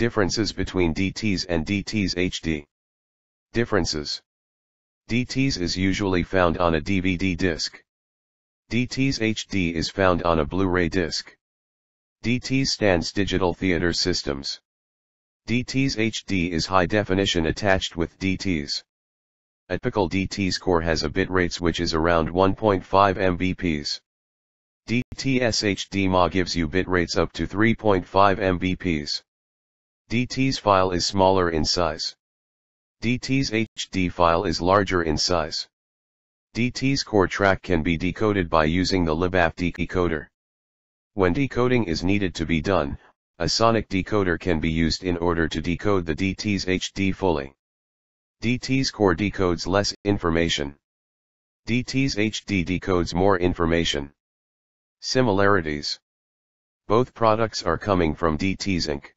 Differences between DTS and DTS HD. Differences. DTS is usually found on a DVD disc. DTS HD is found on a Blu-ray disc. DTS stands Digital Theatre Systems. DTS HD is high definition attached with DTS. A typical DTS core has a bitrate which is around 1.5 Mbps. DTS HD MA gives you bitrates up to 3.5 Mbps. DTS file is smaller in size. DTS HD file is larger in size. DTS core track can be decoded by using the LibAV decoder. When decoding is needed to be done, a sonic decoder can be used in order to decode the DTS HD fully. DTS core decodes less information. DTS HD decodes more information. Similarities. Both products are coming from DTS Inc.